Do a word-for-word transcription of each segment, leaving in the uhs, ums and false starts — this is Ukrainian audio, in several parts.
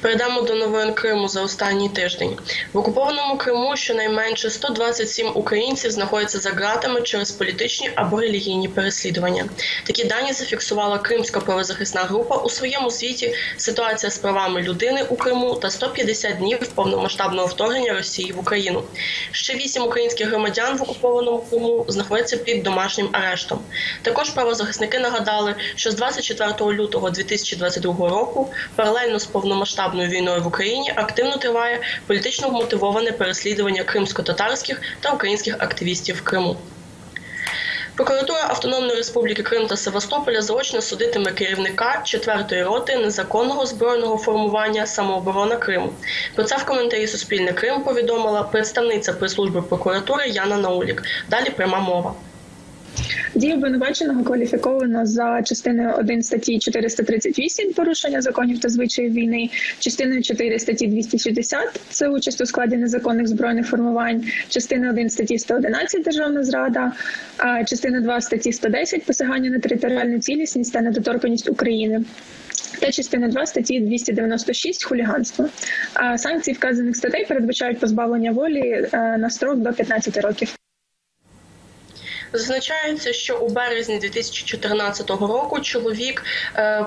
Перейдемо до новин Криму за останній тиждень. В окупованому Криму щонайменше сто двадцять сім українців знаходяться за ґратами через політичні або релігійні переслідування. Такі дані зафіксувала Кримська правозахисна група у своєму звіті «Ситуація з правами людини у Криму та сто п'ятдесят днів повномасштабного вторгнення Росії в Україну». Ще вісім українських громадян в окупованому Криму знаходяться під домашнім арештом. Також правозахисники нагадали, що з двадцять четвертого лютого дві тисячі двадцять другого року паралельно з повномасштабним війною в Україні активно триває політично вмотивоване переслідування кримсько-татарських та українських активістів в Криму. Прокуратура Автономної Республіки Крим та Севастополя заочно судитиме керівника четвертої роти незаконного збройного формування «Самооборона Криму». Про це в коментарі «Суспільне Крим» повідомила представниця прес-служби прокуратури Яна Наулік. Далі пряма мова. Дії обвинуваченого кваліфіковано за частиною першою статті чотириста тридцять вісім «Порушення законів та звичаїв війни», частиною другою статті двісті шістдесят – це участь у складі незаконних збройних формувань, частиною першою статті сто одинадцять «Державна зрада», частиною другою статті сто десять «Посягання на територіальну цілісність та недоторканність України» та частина другою статті двісті дев'яносто шість «Хуліганство». Санкції вказаних статей передбачають позбавлення волі на строк до п'ятнадцяти років. Зазначається, що у березні дві тисячі чотирнадцятого року чоловік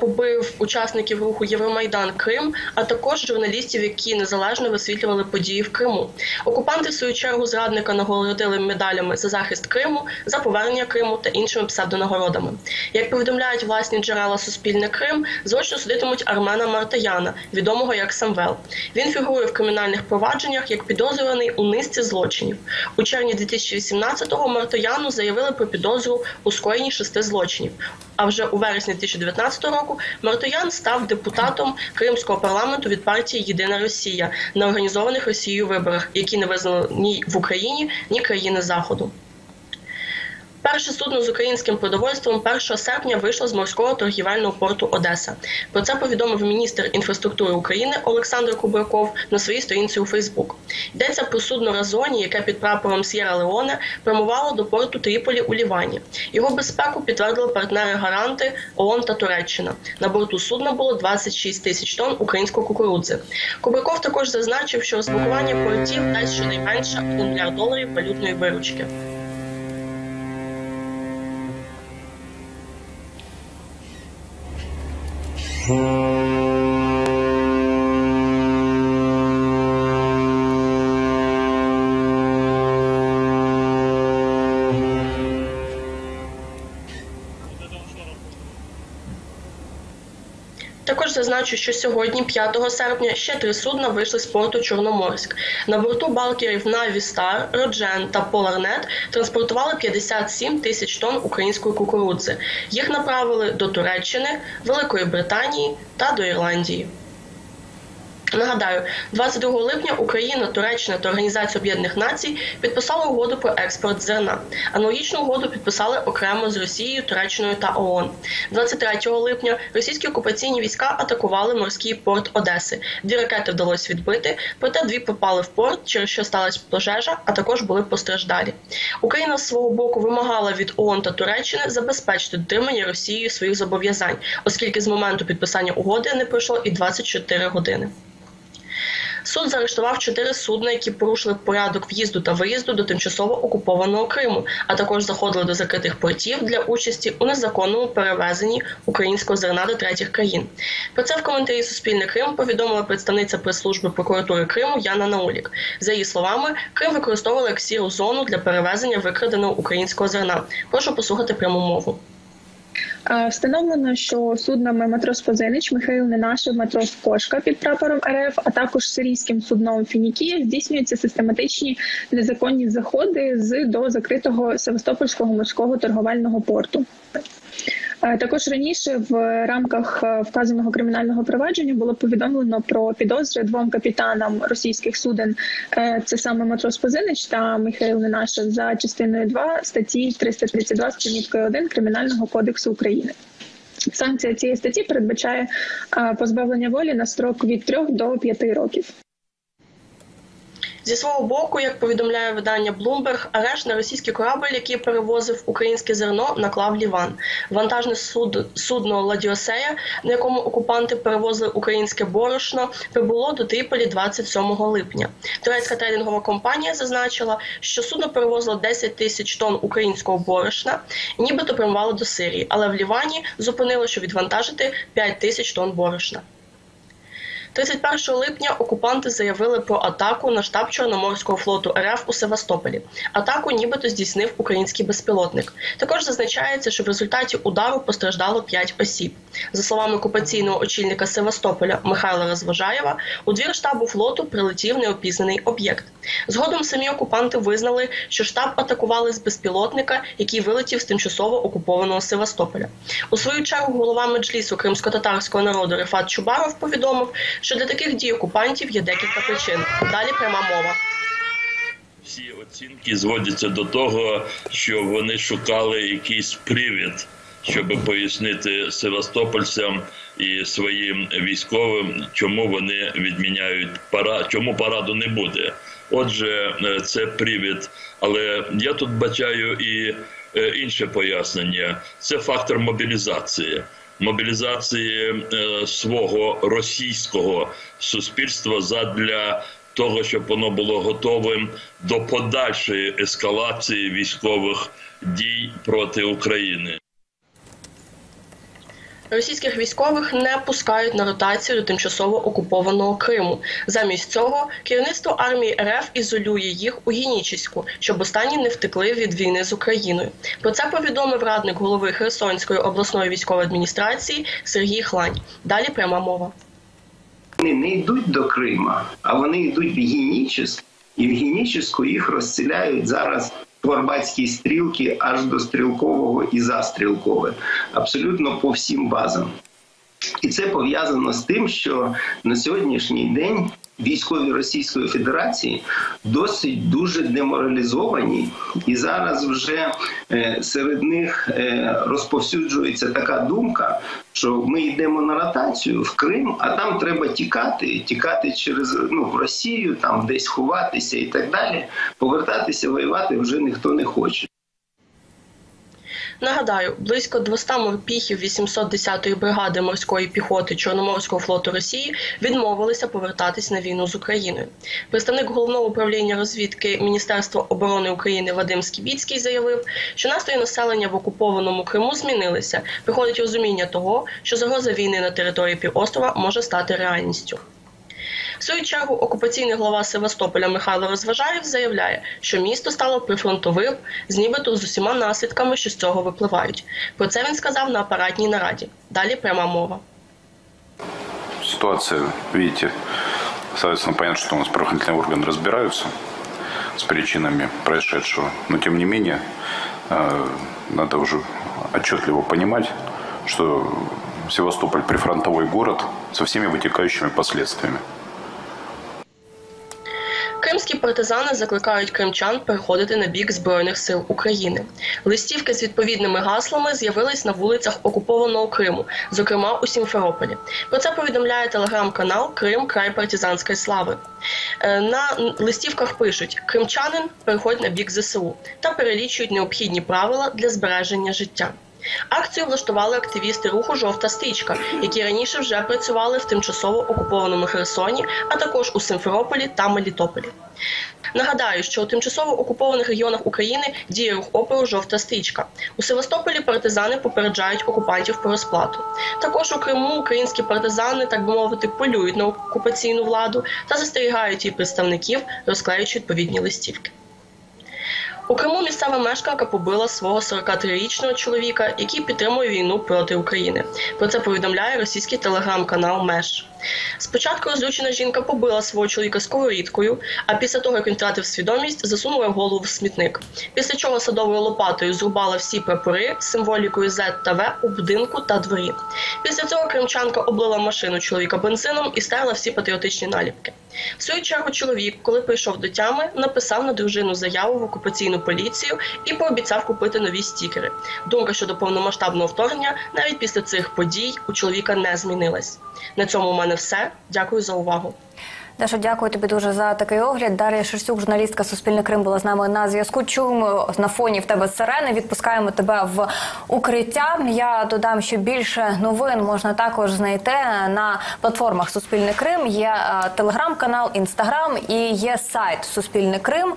побив учасників руху «Євромайдан Крим», а також журналістів, які незалежно висвітлювали події в Криму. Окупанти, в свою чергу, зрадника нагородили медалями за захист Криму, за повернення Криму та іншими псевдонагородами. Як повідомляють власні джерела «Суспільне Крим», заочно судитимуть Армена Мартаяна, відомого як Самвел. Він фігурує в кримінальних провадженнях як підозрюваний у низці злочинів. У червні дві тисячі вісімнадцятого Мартаяну заявили, заявили про підозру у скоєнні шести злочинів. А вже у вересні дві тисячі дев'ятнадцятого року Мартоян став депутатом Кримського парламенту від партії «Єдина Росія» на організованих Росією виборах, які не визнали ні в Україні, ні країни Заходу. Перше судно з українським продовольством першого серпня вийшло з морського торгівельного порту Одеса. Про це повідомив міністр інфраструктури України Олександр Кубраков на своїй сторінці у Фейсбук. Йдеться про судно «Разоні», яке під прапором «С'єра Леоне» прямувало до порту Тріполі у Лівані. Його безпеку підтвердили партнери-гаранти ООН та Туреччина. На борту судна було двадцять шість тисяч тонн українського кукурудзи. Кубраков також зазначив, що розблокування портів дасть щонайменше один мільярд доларів валютної виручки. Також зазначу, що сьогодні, п'ятого серпня, ще три судна вийшли з порту Чорноморськ. На борту балкерів «Навістар», «Роджен» та «Поларнет» транспортували п'ятдесят сім тисяч тонн української кукурудзи. Їх направили до Туреччини, Великої Британії та до Ірландії. Нагадаю, двадцять другого липня Україна, Туреччина та Організація Об'єднаних Націй підписали угоду про експорт зерна. Аналогічну угоду підписали окремо з Росією, Туреччиною та ООН. двадцять третього липня російські окупаційні війська атакували морський порт Одеси. Дві ракети вдалося відбити, проте дві попали в порт, через що сталася пожежа, а також були постраждалі. Україна, з свого боку, вимагала від ООН та Туреччини забезпечити дотримання Росією своїх зобов'язань, оскільки з моменту підписання угоди не пройшло і двадцять чотири години. Суд заарештував чотири судна, які порушили порядок в'їзду та виїзду до тимчасово окупованого Криму, а також заходили до закритих портів для участі у незаконному перевезенні українського зерна до третіх країн. Про це в коментарі «Суспільне Крим» повідомила представниця прес-служби прокуратури Криму Яна Наулік. За її словами, Крим використовували як сіру зону для перевезення викраденого українського зерна. Прошу послухати пряму мову. Встановлено, що суднами матрос «Позинич», Михайло Ненашев, матрос «Кошка» під прапором РФ, а також сирійським судном «Фінікія» здійснюються систематичні незаконні заходи з до закритого Севастопольського морського торговельного порту. Також раніше в рамках вказаного кримінального провадження було повідомлено про підозри двом капітанам російських суден, це саме матрос Позинич та Михайло Ненашев, за частиною другою статті триста тридцять два з приміткою один Кримінального кодексу України. Санкція цієї статті передбачає позбавлення волі на строк від трьох до п'яти років. Зі свого боку, як повідомляє видання Bloomberg, арешт на російський корабель, який перевозив українське зерно, наклав Ліван. Вантажне судно «Ладіосея», на якому окупанти перевозили українське борошно, прибуло до Тріполі двадцять сьомого липня. Турецька трейдингова компанія зазначила, що судно перевозило десять тисяч тонн українського борошна, нібито прямувало до Сирії, але в Лівані зупинило, що відвантажити п'ять тисяч тонн борошна. тридцять першого липня окупанти заявили про атаку на штаб Чорноморського флоту РФ у Севастополі. Атаку нібито здійснив український безпілотник. Також зазначається, що в результаті удару постраждало п'ять осіб. За словами окупаційного очільника Севастополя Михайла Розважаєва, у двір штабу флоту прилетів неопізнаний об'єкт. Згодом самі окупанти визнали, що штаб атакували з безпілотника, який вилетів з тимчасово окупованого Севастополя. У свою чергу голова Меджлісу кримсько-татарського народу Рефат Чубаров повідомив, що для таких дій окупантів є декілька причин. Далі пряма мова. Всі оцінки зводяться до того, що вони шукали якийсь привід, щоб пояснити севастопольцям і своїм військовим, чому вони відміняють парад, чому параду не буде. Отже, це привід. Але я тут бачаю і інше пояснення. Це фактор мобілізації. Мобілізації е, свого російського суспільства задля того, щоб воно було готовим до подальшої ескалації військових дій проти України. Російських військових не пускають на ротацію до тимчасово окупованого Криму. Замість цього керівництво армії РФ ізолює їх у Геничеську, щоб останні не втекли від війни з Україною. Про це повідомив радник голови Херсонської обласної військової адміністрації Сергій Хлань. Далі пряма мова. Вони не йдуть до Крима, а вони йдуть в Геничеськ. І в Геничеську їх розстріляють зараз в Арбатській стрілці аж до Стрілкового і Застрілкове, абсолютно по всім базам. І це пов'язано з тим, що на сьогоднішній день військові Російської Федерації досить дуже деморалізовані, і зараз вже серед них розповсюджується така думка, що ми йдемо на ротацію в Крим, а там треба тікати, тікати через ну, в Росію, там десь ховатися і так далі. Повертатися, воювати вже ніхто не хоче. Нагадаю, близько двісті морпіхів вісімсот десятої бригади морської піхоти Чорноморського флоту Росії відмовилися повертатись на війну з Україною. Представник Головного управління розвідки Міністерства оборони України Вадим Скібіцький заявив, що настрої населення в окупованому Криму змінилися. Приходить розуміння того, що загроза війни на території півострова може стати реальністю. В свою чергу, окупаційний глава Севастополя Михайло Розважаєв заявляє, що місто стало прифронтовим, з нібито з усіма наслідками, що з цього випливають. Про це він сказав на апаратній нараді. Далі пряма мова. Ситуація, бачите, соответственно, понятно, що у нас правоохранительні органи розбираються з причинами происшедшего, но тем не менее, надо уже отчетливо понимать, что Севастополь прифронтовой город со всеми вытекающими последствиями. Кримські партизани закликають кримчан переходити на бік Збройних сил України. Листівки з відповідними гаслами з'явились на вулицях окупованого Криму, зокрема у Сімферополі. Про це повідомляє телеграм-канал «Крим. Край партизанської слави». На листівках пишуть «Кримчанин, переходь на бік ЗСУ» та перелічують необхідні правила для збереження життя. Акцію влаштували активісти руху «Жовта стрічка», які раніше вже працювали в тимчасово окупованому Херсоні, а також у Сімферополі та Мелітополі. Нагадаю, що у тимчасово окупованих регіонах України діє рух опору «Жовта стрічка». У Севастополі партизани попереджають окупантів про розплату. Також у Криму українські партизани, так би мовити, полюють на окупаційну владу та застерігають її представників, розклеюючи відповідні листівки. У Криму місцева мешканка побила свого сорокатрирічного чоловіка, який підтримує війну проти України. Про це повідомляє російський телеграм-канал «Меш». Спочатку розлючена жінка побила свого чоловіка сковорідкою, а після того, як він втратив свідомість, засунула голову в смітник. Після чого садовою лопатою зрубала всі прапори з символікою «З» та «В» у будинку та дворі. Після цього кримчанка облила машину чоловіка бензином і стерла всі патріотичні наліпки. В свою чергу чоловік, коли прийшов до тями, написав на дружину заяву в окупаційну поліцію і пообіцяв купити нові стікери. Думка щодо повномасштабного вторгнення навіть після цих подій у чоловіка не змінилась. На цьому у мене все. Дякую за увагу. Даша, дякую тобі дуже за такий огляд. Дар'я Шерстюк, журналістка «Суспільне Крим», була з нами на зв'язку. Чуємо на фоні в тебе сирени, відпускаємо тебе в укриття. Я додам, що більше новин можна також знайти на платформах «Суспільне Крим». Є телеграм-канал, інстаграм і є сайт «Суспільне Крим».